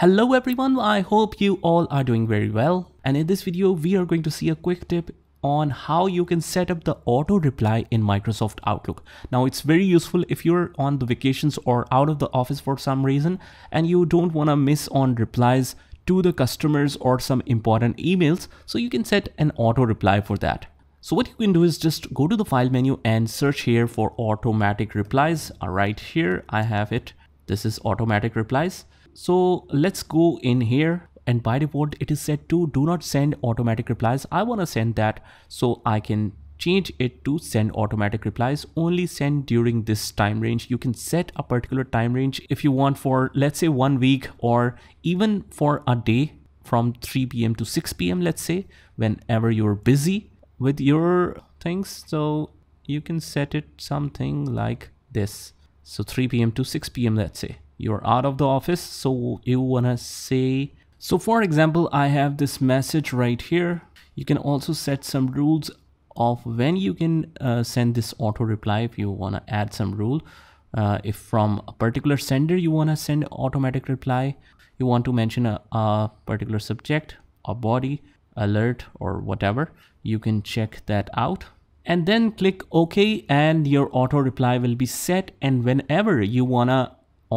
Hello everyone, I hope you all are doing very well, and in this video we are going to see a quick tip on how you can set up the auto reply in Microsoft Outlook. Now it's very useful if you're on the vacations or out of the office for some reason and you don't want to miss on replies to the customers or some important emails, so you can set an auto reply for that. So what you can do is just go to the file menu and search here for automatic replies. Right here I have it. This is automatic replies. So let's go in here, and by default it is set to do not send automatic replies. I want to send that, so I can change it to send automatic replies, only send during this time range. You can set a particular time range if you want, for let's say 1 week or even for a day, from 3 PM to 6 PM, let's say, whenever you're busy with your things. So you can set it something like this. So 3 PM to 6 PM, let's say. You're out of the office, so you wanna say, so for example, I have this message right here. You can also set some rules of when you can send this auto reply if you wanna add some rule. If from a particular sender you wanna send automatic reply, you want to mention a particular subject, a body, alert, or whatever, you can check that out. And then click OK, and your auto reply will be set, and whenever you wanna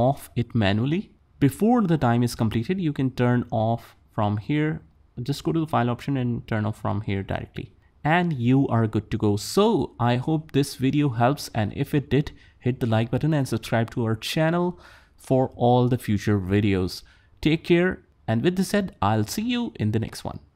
off it manually before the time is completed, you can turn off from here. Just go to the file option and turn off from here directly, and you are good to go. So I hope this video helps, and if it did, hit the like button and subscribe to our channel for all the future videos. Take care, and with this said, I'll see you in the next one.